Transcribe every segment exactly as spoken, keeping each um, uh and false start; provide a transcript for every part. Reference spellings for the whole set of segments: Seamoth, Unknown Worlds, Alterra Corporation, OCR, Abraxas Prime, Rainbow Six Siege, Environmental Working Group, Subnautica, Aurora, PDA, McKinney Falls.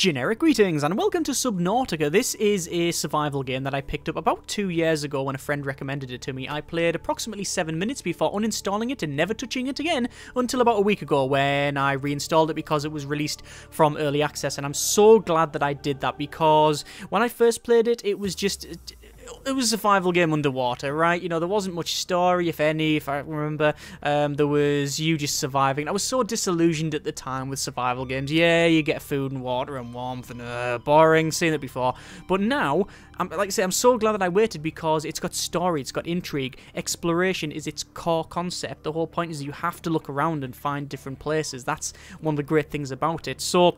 Generic greetings and welcome to Subnautica. This is a survival game that I picked up about two years ago when a friend recommended it to me. I played approximately seven minutes before uninstalling it and never touching it again until about a week ago when I reinstalled it because it was released from early access, and I'm so glad that I did that because when I first played it, it was just... it was a survival game underwater, right? You know, there wasn't much story, if any, if I remember. Um, there was you just surviving. I was so disillusioned at the time with survival games. Yeah, you get food and water and warmth and uh, boring. Seen it before. But now, I'm, like I say, I'm so glad that I waited because it's got story, it's got intrigue. Exploration is its core concept. The whole point is you have to look around and find different places. That's one of the great things about it. So...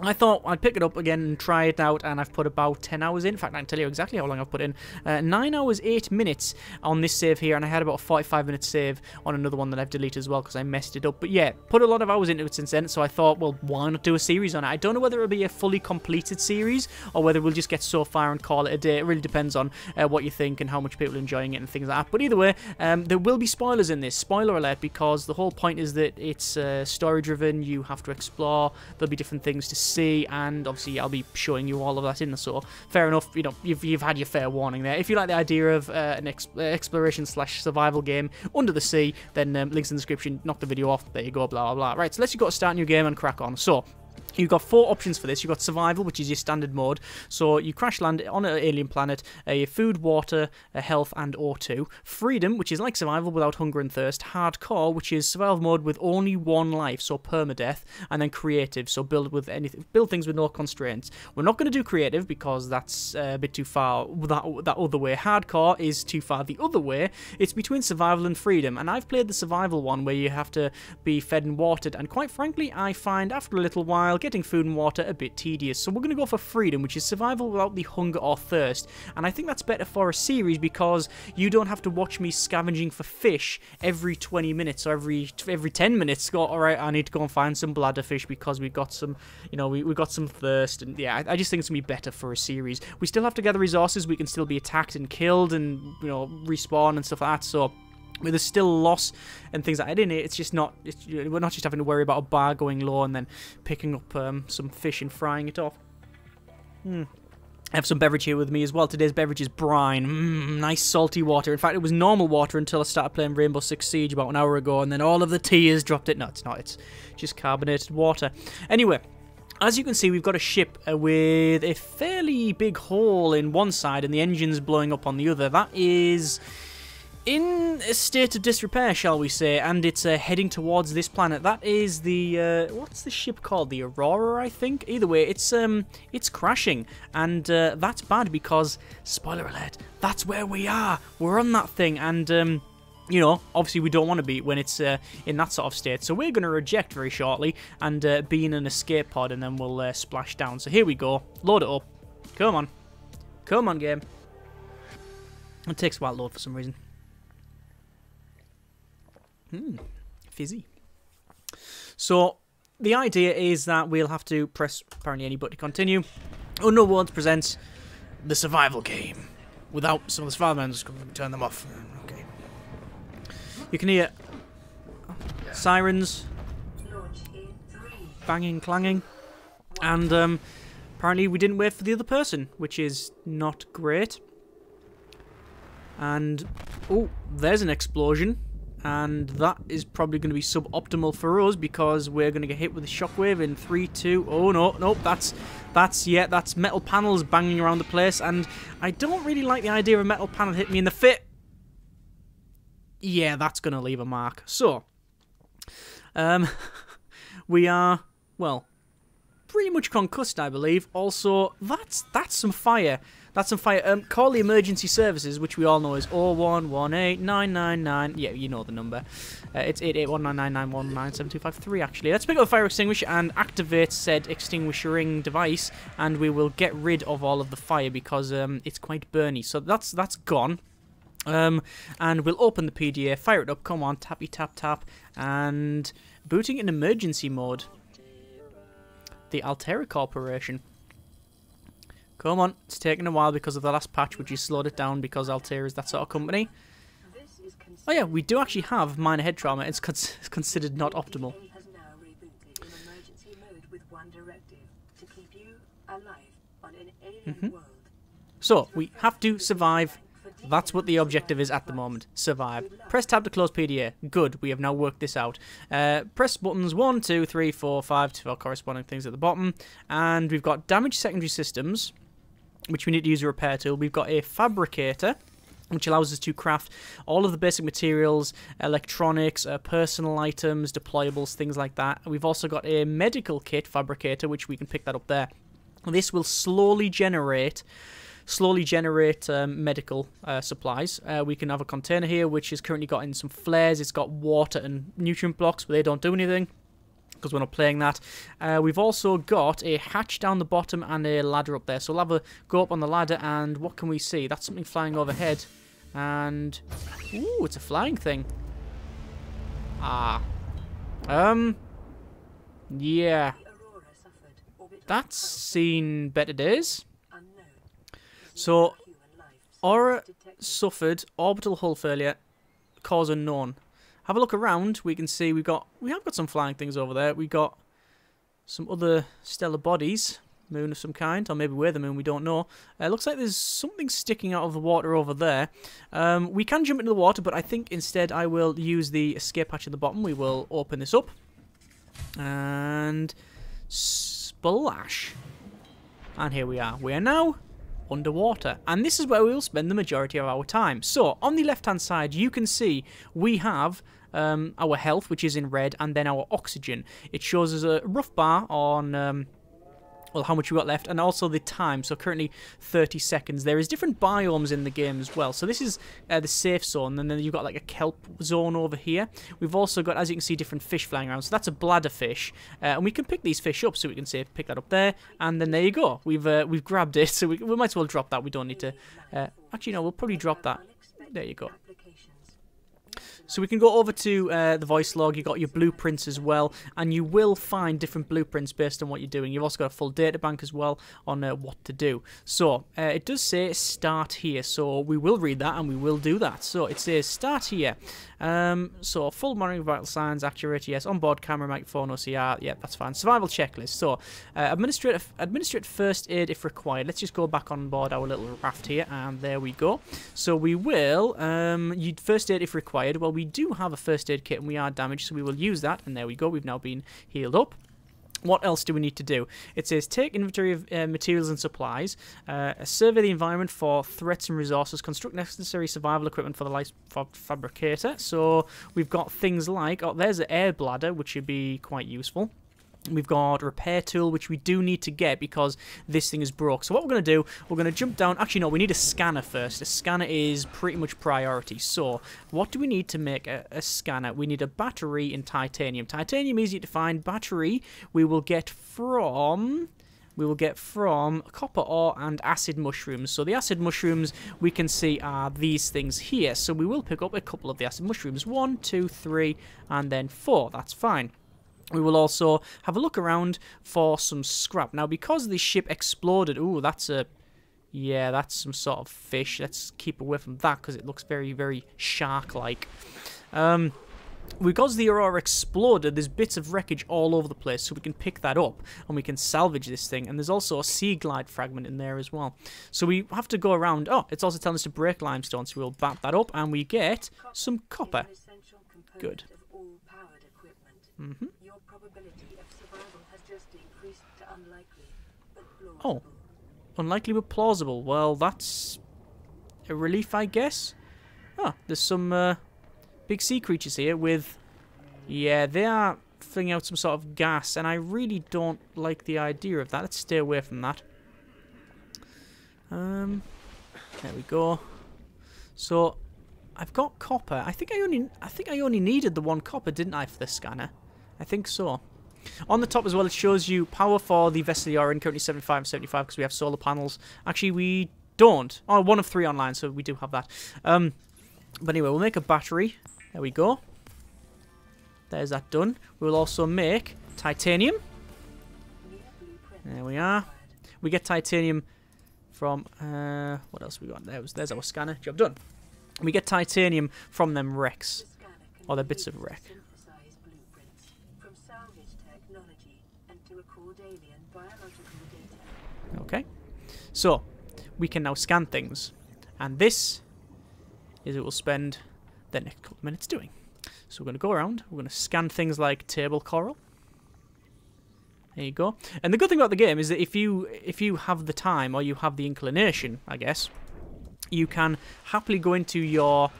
I thought I'd pick it up again and try it out, and I've put about ten hours in. In fact, I can tell you exactly how long I've put in. Uh, nine hours, eight minutes on this save here, and I had about a forty-five minute save on another one that I've deleted as well because I messed it up. But yeah, put a lot of hours into it since then, so I thought, well, why not do a series on it? I don't know whether it'll be a fully completed series or whether we'll just get so far and call it a day. It really depends on uh, what you think and how much people are enjoying it and things like that. But either way, um, there will be spoilers in this. Spoiler alert, because the whole point is that it's uh, story-driven. You have to explore. There'll be different things to see. see and obviously I'll be showing you all of that in the so fair enough, you know, you've, you've had your fair warning there. If you like the idea of uh, an ex exploration slash survival game under the sea, then um, links in the description, knock the video off, there you go, blah blah blah. Right, so let's just go to start a new game and crack on. So you've got four options for this. You've got survival, which is your standard mode. So you crash land on an alien planet, uh, food, water, uh, health, and O two. Freedom, which is like survival without hunger and thirst. Hardcore, which is survival mode with only one life, so permadeath. And then creative, so build with anything, build things with no constraints. We're not going to do creative because that's a bit too far that, that other way. Hardcore is too far the other way. It's between survival and freedom. And I've played the survival one where you have to be fed and watered. And quite frankly, I find after a little while, getting food and water a bit tedious, so we're going to go for freedom, which is survival without the hunger or thirst. And I think that's better for a series because you don't have to watch me scavenging for fish every twenty minutes or every every ten minutes. Go, all right, I need to go and find some bladder fish because we've got some, you know, we, we've got some thirst. And yeah, I, I just think it's gonna be better for a series. We still have to gather resources. We can still be attacked and killed and, you know, respawn and stuff like that. So there's still loss and things like that in it. It's just not, it's, we're not just having to worry about a bar going low and then picking up um, some fish and frying it off. Hmm. I have some beverage here with me as well. Today's beverage is brine. Mmm, nice salty water. In fact, it was normal water until I started playing Rainbow Six Siege about an hour ago, and then all of the tears dropped it. No, it's not. It's just carbonated water. Anyway. As you can see, we've got a ship with a fairly big hole in one side and the engine's blowing up on the other. That is... in a state of disrepair, shall we say, and it's uh, heading towards this planet. That is the uh, what's the ship called? The Aurora, I think. Either way, it's um, it's crashing, and uh, that's bad because spoiler alert, that's where we are. We're on that thing, and um. You know, obviously we don't want to be when it's uh, in that sort of state. So we're going to eject very shortly and uh, be in an escape pod, and then we'll uh, splash down. So here we go. Load it up. Come on. Come on, game. It takes a while to load for some reason. Hmm, fizzy. So, the idea is that we'll have to press apparently any button to continue. Unknown Worlds presents the survival game. Without some of the survival members, turn them off. Okay. You can hear sirens banging, clanging, and um, apparently we didn't wait for the other person, which is not great. And oh, there's an explosion. And that is probably going to be suboptimal for us because we're going to get hit with a shockwave in three, two, oh no, nope, that's, that's, yeah, that's metal panels banging around the place, and I don't really like the idea of a metal panel hitting me in the fit. Yeah, that's going to leave a mark. So, um, we are, well, pretty much concussed, I believe. Also, that's, that's some fire. That's some fire. Um, call the emergency services, which we all know is oh one one eight nine nine nine. Yeah, you know the number. Uh, it's eight eight one nine nine nine one nine seven two five three, actually. Let's pick up the fire extinguisher and activate said extinguishing device, and we will get rid of all of the fire because um, it's quite burny. So that's that's gone. Um, and we'll open the P D A, fire it up, come on, tappy tap tap, and booting in emergency mode. The Alterra Corporation. Come on, it's taken a while because of the last patch, which you slowed it down because Alterra is that sort of company. Oh yeah, we do actually have minor head trauma. It's, con it's considered not optimal. on an alien mm-hmm. world. So, we have to survive. That's what the objective is at the moment. Survive. Press tab to close P D A. Good, we have now worked this out. Uh, press buttons one, two, three, four, five for corresponding things at the bottom. And we've got damaged secondary systems, which we need to use a repair tool. We've got a fabricator, which allows us to craft all of the basic materials, electronics, uh, personal items, deployables, things like that. We've also got a medical kit fabricator, which we can pick that up there. This will slowly generate... slowly generate um, medical uh, supplies. Uh, we can have a container here, which has currently got in some flares. It's got water and nutrient blocks, but they don't do anything because we're not playing that. Uh, we've also got a hatch down the bottom and a ladder up there. So we'll have a go up on the ladder, and what can we see? That's something flying overhead. And, ooh, it's a flying thing. Ah. Um, yeah. That's seen better days. So, Aurora suffered orbital hull failure, cause unknown. Have a look around. We can see we've got we have got some flying things over there. We got some other stellar bodies, moon of some kind, or maybe we're the moon. We don't know. It uh, looks like there's something sticking out of the water over there. Um, we can jump into the water, but I think instead I will use the escape hatch at the bottom. We will open this up and splash, and here we are. We are now underwater, and this is where we will spend the majority of our time. So on the left hand side you can see we have um, our health, which is in red, and then our oxygen. It shows us a rough bar on um, well, how much we got left, and also the time. So currently thirty seconds. There is different biomes in the game as well. So this is uh, the safe zone, and then you've got like a kelp zone over here. We've also got, as you can see, different fish flying around. So that's a bladder fish, uh, and we can pick these fish up. So we can say pick that up there, and then there you go. We've uh, we've grabbed it. So we, we might as well drop that. We don't need to. Uh, actually, no, we'll probably drop that. There you go. So we can go over to uh, the voice log. You've got your blueprints as well, and you will find different blueprints based on what you're doing. You've also got a full data bank as well on uh, what to do. So uh, it does say start here, so we will read that and we will do that. So it says start here. Um, so full monitoring of vital signs, accuracy, yes, onboard camera, microphone, O C R, yeah, that's fine. Survival checklist. So uh, administrative, administrative first aid if required. Let's just go back on board our little raft here, and there we go. So we will um, you'd first aid if required. Well, we We do have a first aid kit and we are damaged, so we will use that, and there we go. We've now been healed up. What else do we need to do? It says take inventory of uh, materials and supplies, uh, survey the environment for threats and resources, construct necessary survival equipment for the life fab fabricator. So we've got things like, oh, there's an air bladder, which should be quite useful. We've got a repair tool, which we do need to get because this thing is broke. So what we're going to do, we're going to jump down. Actually, no, we need a scanner first. A scanner is pretty much priority. So what do we need to make a, a scanner? We need a battery and titanium. Titanium, easy to find. Battery, we will get from... we will get from copper ore and acid mushrooms. So the acid mushrooms we can see are these things here. So we will pick up a couple of the acid mushrooms. One, two, three, and then four. That's fine. We will also have a look around for some scrap. Now, because the ship exploded... Ooh, that's a... yeah, that's some sort of fish. Let's keep away from that because it looks very, very shark-like. Um... Because the Aurora exploded, there's bits of wreckage all over the place, so we can pick that up and we can salvage this thing. And there's also a sea glide fragment in there as well. So we have to go around. Oh, it's also telling us to break limestone, so we'll bat that up and we get some copper. Good. Mm-hmm. Your probability of survival has just increased to unlikely, but plausible. Oh, unlikely but plausible. Well, that's a relief, I guess. Ah, there's some uh, big sea creatures here with... yeah, they are flinging out some sort of gas, and I really don't like the idea of that. Let's stay away from that. Um, there we go. So, I've got copper. I think I only, I think I only needed the one copper, didn't I, for the scanner? I think so. On the top as well, it shows you power for the vessel you're in, currently seventy-five and seventy-five because we have solar panels. Actually, we don't. Oh, one of three online, so we do have that. Um, but anyway, we'll make a battery. There we go. There's that done. We'll also make titanium. There we are. We get titanium from... Uh, what else we got? There was, there's our scanner. Job done. We get titanium from them wrecks. Or the bits of wreck. Okay, so we can now scan things, and this is it will spend the next couple of minutes doing. So we're going to go around, we're going to scan things like table coral. There you go. And the good thing about the game is that if you if you have the time, or you have the inclination, I guess, you can happily go into your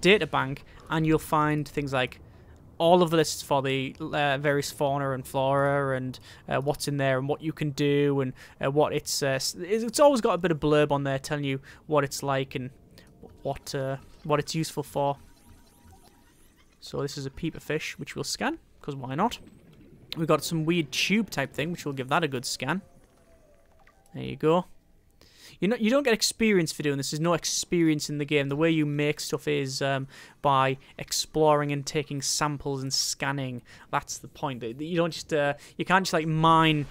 data bank and you'll find things like all of the lists for the uh, various fauna and flora, and uh, what's in there and what you can do, and uh, what it's uh, it's always got a bit of blurb on there telling you what it's like and what uh, what it's useful for. So this is a peeper fish, which we'll scan because why not? We've got some weird tube type thing, which will give that a good scan. There you go. You know, you don't get experience for doing this. There's no experience in the game. The way you make stuff is um, by exploring and taking samples and scanning. That's the point. You don't just uh, you can't just like mine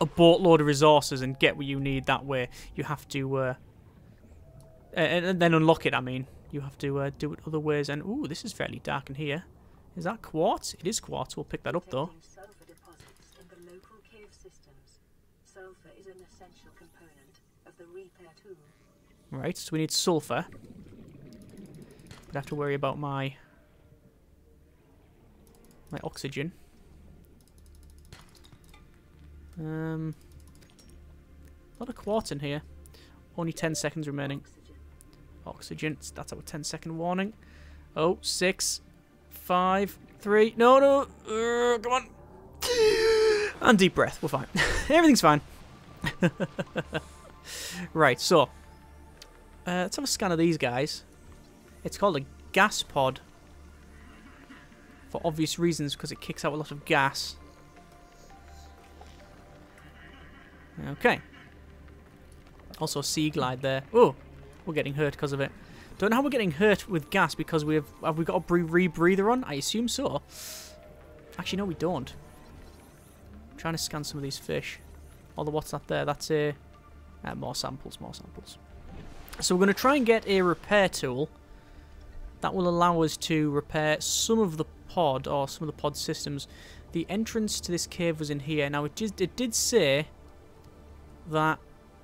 a boatload of resources and get what you need that way. You have to uh, and, and then unlock it. I mean, you have to uh, do it other ways. And ooh, this is fairly dark in here. Is that quartz? It is quartz. We'll pick that up though. Sulfur deposits in the local cave systems. Sulfur is an essential component of the repair tool. Right, so we need sulfur. But I have to worry about my my oxygen. Um, a lot of quartz in here. Only ten seconds remaining. Oxygen. That's our ten second warning. Oh, six. Five, three, no, no, uh, come on. And deep breath, we're fine. Everything's fine. Right, so, uh, let's have a scan of these guys. It's called a gas pod. For obvious reasons, because it kicks out a lot of gas. Okay. Also, sea glide there. Oh, we're getting hurt because of it. Don't know how we're getting hurt with gas because we have have we got a rebreather on? I assume so. Actually, no, we don't. I'm trying to scan some of these fish. Although, what's that there? That's a uh, more samples, more samples. So we're going to try and get a repair tool that will allow us to repair some of the pod or some of the pod systems. The entrance to this cave was in here. Now it just it did say that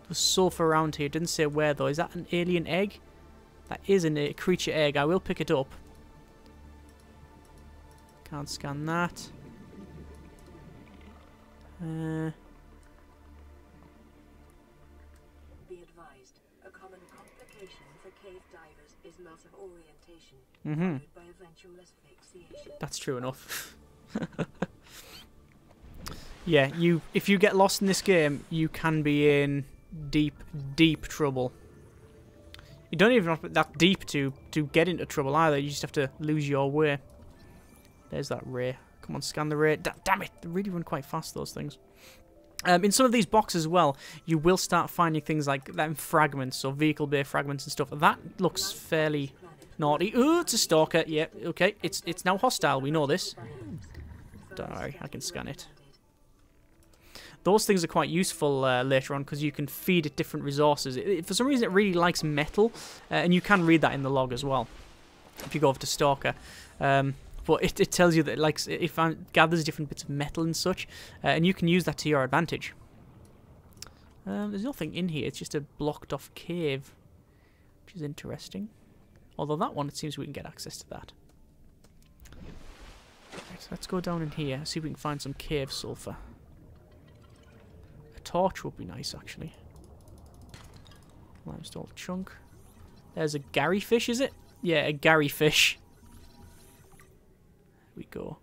there's sulfur around here. It didn't say where though. Is that an alien egg? That is a creature egg. I will pick it up. Can't scan that. Uh, Be advised, a common complication for cave divers is loss of orientation. Mm-hmm. By eventual asphyxiation. That's true enough. Yeah, you. If you get lost in this game, you can be in deep, deep trouble. You don't even have to be that deep to, to get into trouble either. You just have to lose your way. There's that ray. Come on, scan the ray. Da damn it. They really run quite fast, those things. Um, in some of these boxes as well, you will start finding things like them fragments, so vehicle bay fragments and stuff. That looks fairly naughty. Ooh, it's a stalker. Yeah, okay. It's, it's now hostile. We know this. Don't worry. I can scan it. Those things are quite useful uh, later on because you can feed it different resources. It, it, for some reason, it really likes metal, uh, and you can read that in the log as well if you go over to Stalker. Um, but it, it tells you that it likes it, it found, gathers different bits of metal and such, uh, and you can use that to your advantage. Um, there's nothing in here; it's just a blocked-off cave, which is interesting. Although that one, it seems we can get access to that. Right, so let's go down in here, see if we can find some cave sulfur. Torch would be nice, actually. Limestone chunk. There's a Gary fish, is it? Yeah, a Gary fish. There we go.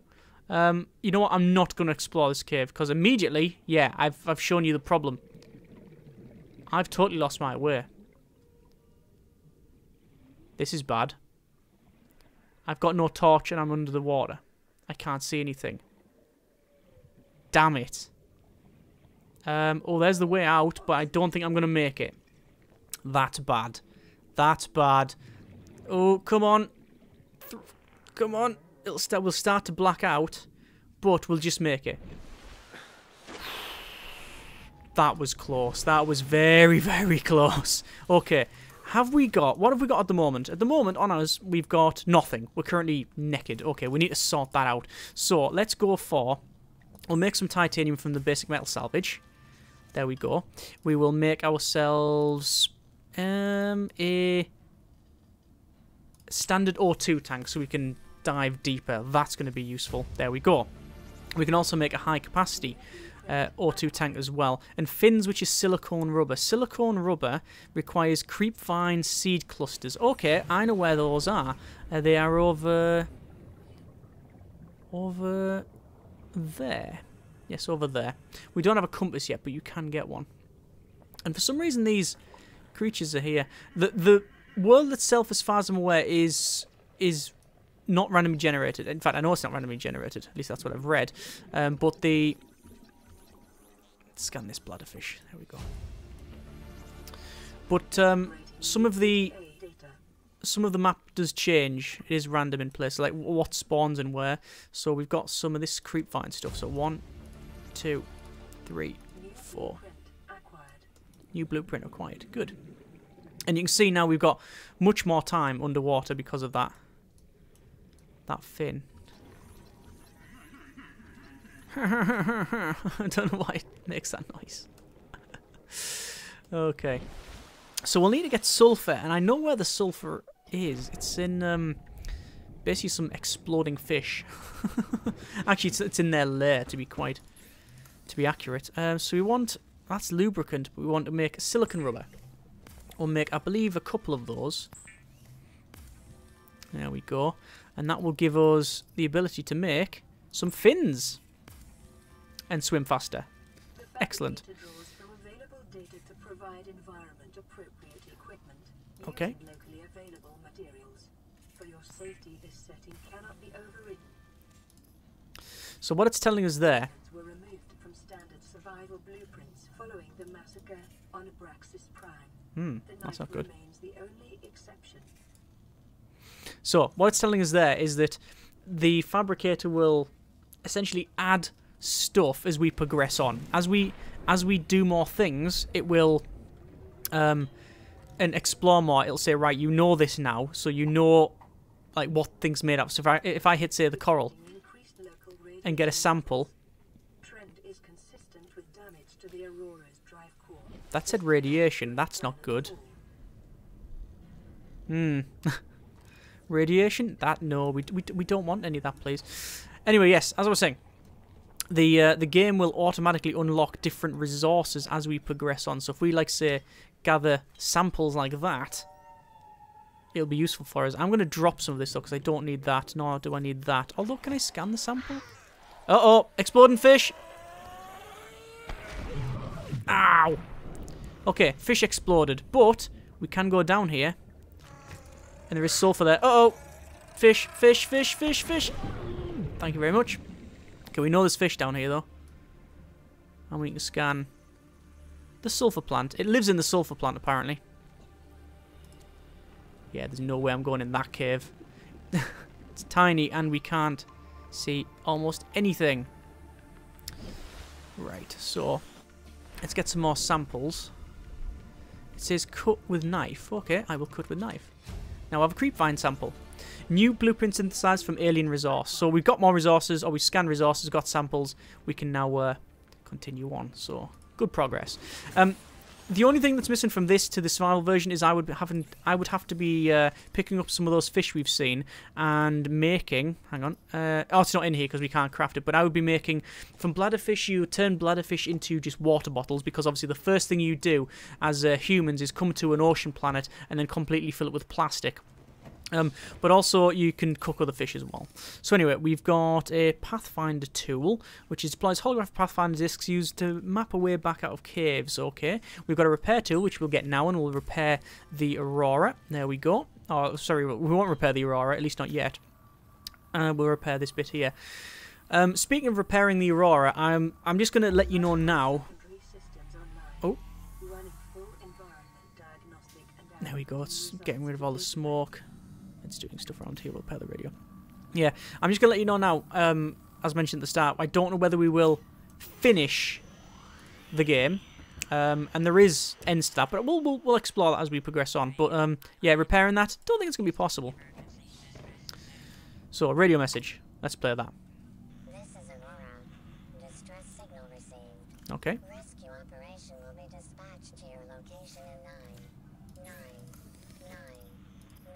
Um, you know what? I'm not going to explore this cave because immediately, yeah, I've I've shown you the problem. I've totally lost my way. This is bad. I've got no torch and I'm under the water. I can't see anything. Damn it. Um, oh, there's the way out, but I don't think I'm going to make it. That's bad. That's bad. Oh, come on. Th come on. It'll st we'll start to black out, but we'll just make it. That was close. That was very, very close. Okay. Have we got... What have we got at the moment? At the moment, on us, we've got nothing. We're currently naked. Okay, we need to sort that out. So, let's go for... We'll make some titanium from the basic metal salvage. There we go. We will make ourselves um, a standard O two tank so we can dive deeper. That's going to be useful. There we go. We can also make a high capacity Uh, O two tank as well, and fins, which is silicone rubber. Silicone rubber requires creep vine seed clusters. Okay, I know where those are. Uh, they are over, over there. Yes, over there. We don't have a compass yet, but you can get one. And for some reason, these creatures are here. The the world itself, as far as I'm aware, is is not randomly generated. In fact, I know it's not randomly generated. At least that's what I've read. Um, but the scan this bladderfish. There we go. But um, some of the some of the map does change. It is random in place, like what spawns and where. So we've got some of this creep vine stuff. So one, two, three, four. New blueprint acquired. Good. And you can see now we've got much more time underwater because of that that fin. I don't know why it makes that noise. Okay. So we'll need to get sulfur, and I know where the sulfur is. It's in um, basically some exploding fish. Actually, it's, it's in their lair, to be quite, to be accurate. Um, so we want, that's lubricant, but we want to make silicon rubber. We'll make, I believe, a couple of those. There we go. And that will give us the ability to make some fins and swim faster. Excellent. Okay. So what it's telling us there were removed from standard survival blueprints following the massacre on Abraxas Prime. Hmm, that's not good. The only exception. So what it's telling us there is that the fabricator will essentially add stuff as we progress on. As we as we do more things, it will um and explore more. It'll say, right, you know this now, so you know like what things made up. So if I if I hit say the coral and get a sample. Trend is consistent with damage to the Aurora's drive core. That said radiation, that's not good. Hmm. Radiation? That no, we we we don't want any of that, please. Anyway, yes, as I was saying, The, uh, the game will automatically unlock different resources as we progress on. So if we, like, say, gather samples like that, it'll be useful for us. I'm going to drop some of this, though, because I don't need that, nor do I need that. Although, can I scan the sample? Uh-oh! Exploding fish! Ow! Okay, fish exploded. But we can go down here. And there is sulfur there. Uh-oh! Fish, fish, fish, fish, fish! Thank you very much. Okay, we know there's fish down here, though. And we can scan the sulfur plant. It lives in the sulfur plant, apparently. Yeah, there's no way I'm going in that cave. It's tiny, and we can't see almost anything. Right, so let's get some more samples. It says cut with knife. Okay, I will cut with knife. Now I have a creep vine sample. New blueprint synthesized from alien resource. So we've got more resources, or we scanned resources, got samples. We can now uh, continue on. So good progress. Um, the only thing that's missing from this to the survival version is I would having I would have to be uh, picking up some of those fish we've seen and making. Hang on. Uh, oh, it's not in here because we can't craft it. But I would be making from bladderfish. You turn bladderfish into just water bottles, because obviously the first thing you do as uh, humans is come to an ocean planet and then completely fill it with plastic. Um, but also, you can cook other fish as well. So anyway, we've got a Pathfinder tool, which deploys holographic Pathfinder discs used to map a way back out of caves. Okay. We've got a repair tool, which we'll get now, and we'll repair the Aurora. There we go. Oh, sorry, we won't repair the Aurora, at least not yet. Uh, we'll repair this bit here. Um, speaking of repairing the Aurora, I'm, I'm just going to let you know now. Oh. There we go. It's getting rid of all the smoke. It's doing stuff around here. We'll repair the radio. Yeah, I'm just going to let you know now, um, as mentioned at the start, I don't know whether we will finish the game. Um, and there is ends to that, but we'll, we'll, we'll explore that as we progress on. But um, yeah, repairing that, don't think it's going to be possible. So, a radio message. Let's play that. This is Aurora. Distress signal received. Okay. Rescue operation dispatched to your location in nine, nine, nine,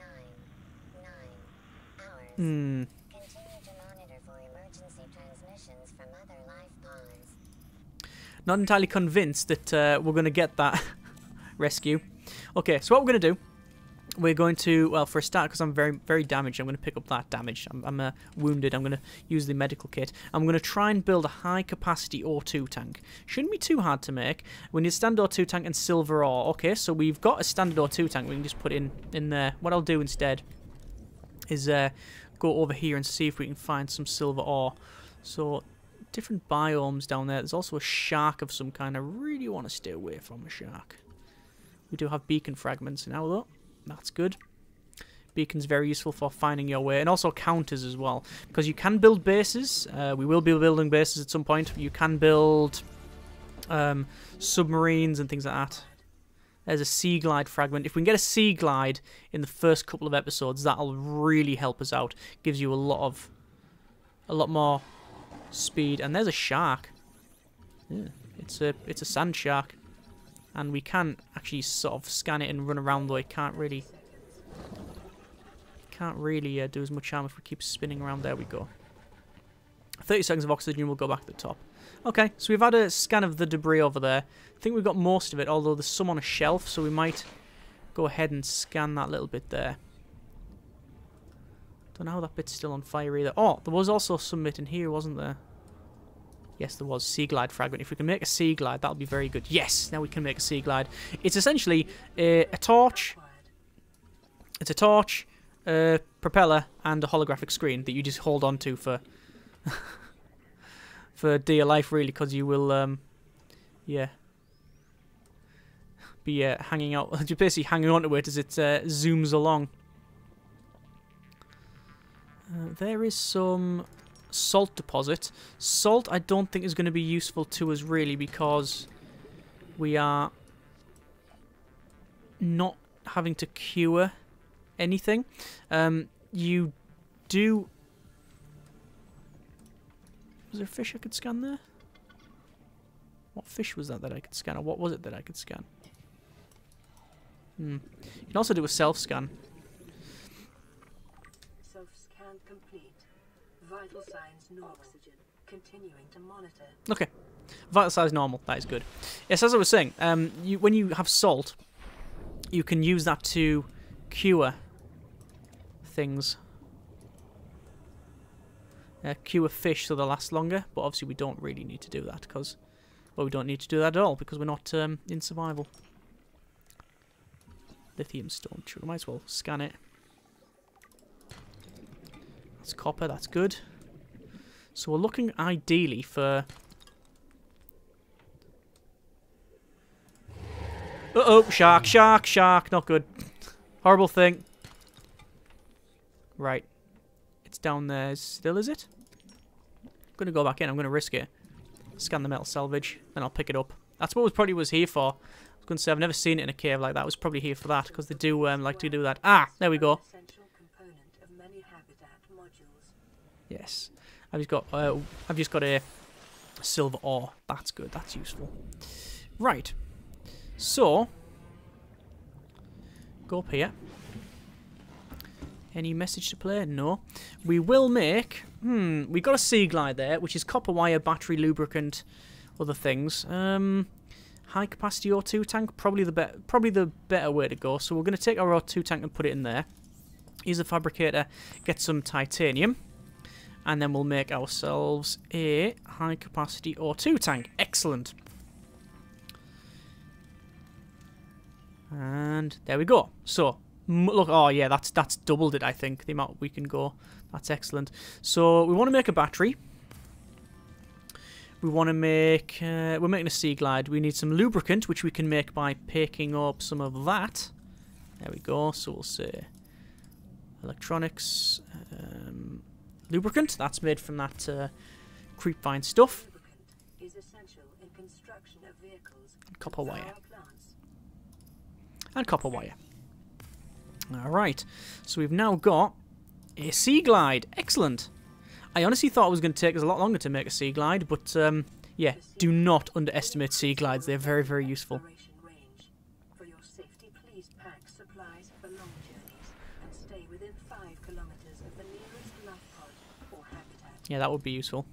nine, nine hours. Mm. Continue to monitor for emergency transmissions from other life pods. Not entirely convinced that uh, we're going to get that rescue. Okay, so what we're going to do, we're going to, well, for a start, because I'm very, very damaged, I'm going to pick up that damage. I'm, I'm uh, wounded. I'm going to use the medical kit. I'm going to try and build a high-capacity O two tank. Shouldn't be too hard to make. We need a standard O two tank and silver ore. Okay, so we've got a standard O two tank we can just put in, in there. What I'll do instead is uh, go over here and see if we can find some silver ore. So, different biomes down there. There's also a shark of some kind. I really want to stay away from a shark. We do have beacon fragments now, though. That's good. Beacon's very useful for finding your way, and also counters as well, because you can build bases. Uh, we will be building bases at some point. You can build um, submarines and things like that. There's a sea glide fragment. If we can get a sea glide in the first couple of episodes, that'll really help us out. Gives you a lot of, a lot more speed. And there's a shark. Yeah, it's a it's a sand shark. And we can actually sort of scan it and run around, though it can't really, can't really uh, do as much harm if we keep spinning around. There we go. thirty seconds of oxygen, we'll go back to the top. Okay, so we've had a scan of the debris over there. I think we've got most of it, although there's some on a shelf, so we might go ahead and scan that little bit there. Don't know how that bit's still on fire either. Oh, there was also some bit in here, wasn't there? Yes, there was. Sea glide fragment. If we can make a sea glide, that'll be very good. Yes, now we can make a sea glide. It's essentially a, a torch. It's a torch, a propeller, and a holographic screen that you just hold on to for for dear life, really, because you will, um, yeah, be uh, hanging out. You're basically hanging on to it as it uh, zooms along. Uh, there is some salt deposit. Salt I don't think is going to be useful to us really, because we are not having to cure anything. Um, you do... Was there a fish I could scan there? What fish was that that I could scan? Or what was it that I could scan? Hmm. You can also do a self-scan. Self-scan complete. Vital signs, no oxygen. Continuing to monitor. Okay. Vital signs normal. That is good. Yes, as I was saying, um, you, when you have salt, you can use that to cure things. Uh, cure fish so they last longer, but obviously we don't really need to do that because, well, we don't need to do that at all because we're not um, in survival. Lithium stone. We might as well scan it. That's copper, that's good. So we're looking ideally for... Uh-oh, shark, shark, shark, not good. Horrible thing. Right. It's down there still, is it? I'm going to go back in, I'm going to risk it. Scan the metal salvage, then I'll pick it up. That's what it probably was here for. I was going to say, I've never seen it in a cave like that. It was probably here for that, because they do um, like to do that. Ah, there we go. Yes, I've just got uh, I've just got a silver ore. That's good. That's useful. Right, so go up here. Any message to play? No. We will make. Hmm. We got a sea glide there, which is copper wire, battery, lubricant, other things. Um, high capacity O two tank. Probably the better. Probably the better way to go. So we're going to take our O two tank and put it in there. Use a fabricator. Get some titanium. And then we'll make ourselves a high-capacity O two tank. Excellent. And there we go. So, m look, oh yeah, that's that's doubled it, I think, the amount we can go. That's excellent. So, we want to make a battery. We want to make... Uh, we're making a sea glide. We need some lubricant, which we can make by picking up some of that. There we go. So, we'll say electronics... Um, lubricant, that's made from that uh, creep vine stuff. Is essential in construction of vehicles and copper wire. And copper wire. Alright, so we've now got a sea glide. Excellent. I honestly thought it was going to take us a lot longer to make a sea glide, but um, yeah, do not underestimate sea glides. They're very, very useful. Please pack supplies for long journeys and stay within five kilometers of the nearest life pod or habitat. Yeah, that would be useful.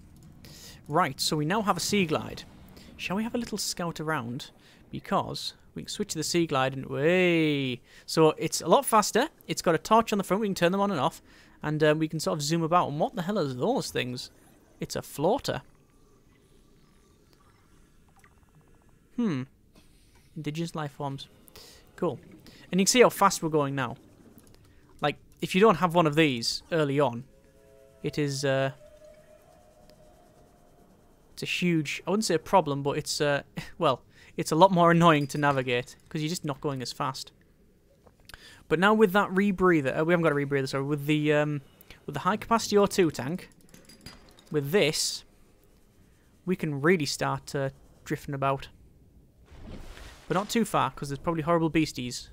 Right, so we now have a sea glide. Shall we have a little scout around? Because we can switch the sea glide and way. So it's a lot faster. It's got a torch on the front. We can turn them on and off, and um, we can sort of zoom about. And what the hell are those things? It's a floater. Hmm. Indigenous life forms. Cool. And you can see how fast we're going now. Like, if you don't have one of these early on, it is, uh... it's a huge... I wouldn't say a problem, but it's, uh... well, it's a lot more annoying to navigate, because you're just not going as fast. But now with that rebreather... Uh, we haven't got a rebreather, sorry. With the, um... with the high-capacity O two tank, with this, we can really start, uh, drifting about. But not too far, because there's probably horrible beasties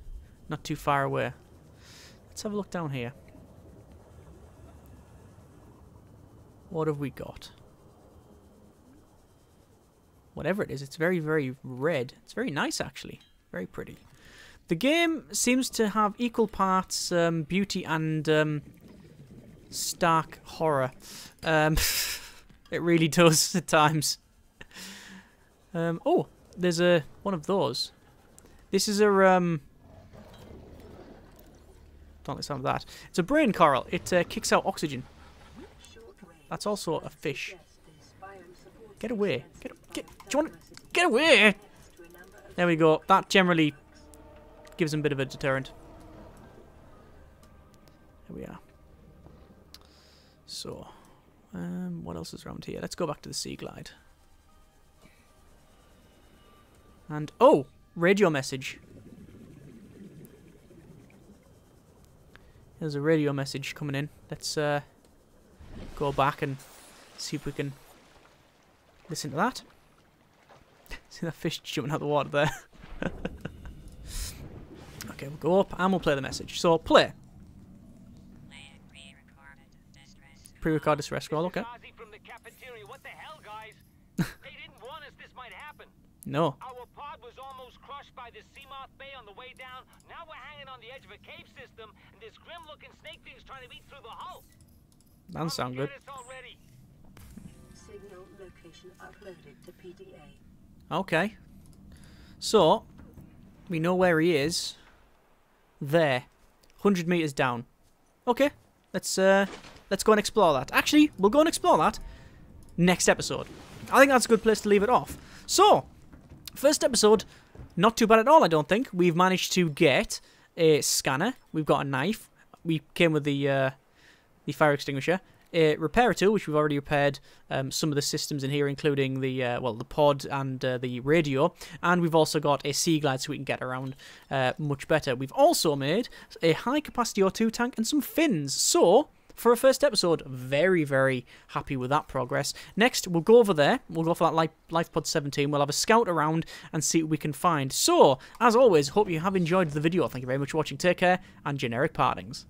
not too far away. Let's have a look down here. What have we got? Whatever it is, it's very, very red. It's very nice, actually. Very pretty. The game seems to have equal parts um, beauty and um, stark horror. Um, it really does at times. Um, oh! There's a one of those. This is a um. Don't let sound of that. It's a brain coral. It uh, kicks out oxygen. That's also a fish. Get away! Get get. Do you want to get away? There we go. That generally gives them a bit of a deterrent. There we are. So, um, what else is around here? Let's go back to the sea glide. And, oh! Radio message. There's a radio message coming in. Let's uh, go back and see if we can listen to that. See that fish jumping out the water there? Okay, we'll go up and we'll play the message. So, play. Pre-recorded distress scroll, okay. No. Our pod was almost crushed by this Seamoth Bay on the way down. Now we're hanging on the edge of a cave system, and this grim-looking snake thing's trying to eat through the hull. That sounds good. Signal location uploaded to P D A. Okay. So, we know where he is. There. one hundred meters down. Okay. Let's, uh, let's go and explore that. Actually, we'll go and explore that next episode. I think that's a good place to leave it off. So... first episode, not too bad at all, I don't think. We've managed to get a scanner. We've got a knife. We came with the uh, the fire extinguisher. A repairer tool, which we've already repaired um, some of the systems in here, including the, uh, well, the pod and uh, the radio. And we've also got a sea glide so we can get around uh, much better. We've also made a high-capacity O two tank and some fins. So... for a first episode, very, very happy with that progress. Next, we'll go over there. We'll go for that Life Pod seventeen. We'll have a scout around and see what we can find. So, as always, hope you have enjoyed the video. Thank you very much for watching. Take care, and generic partings.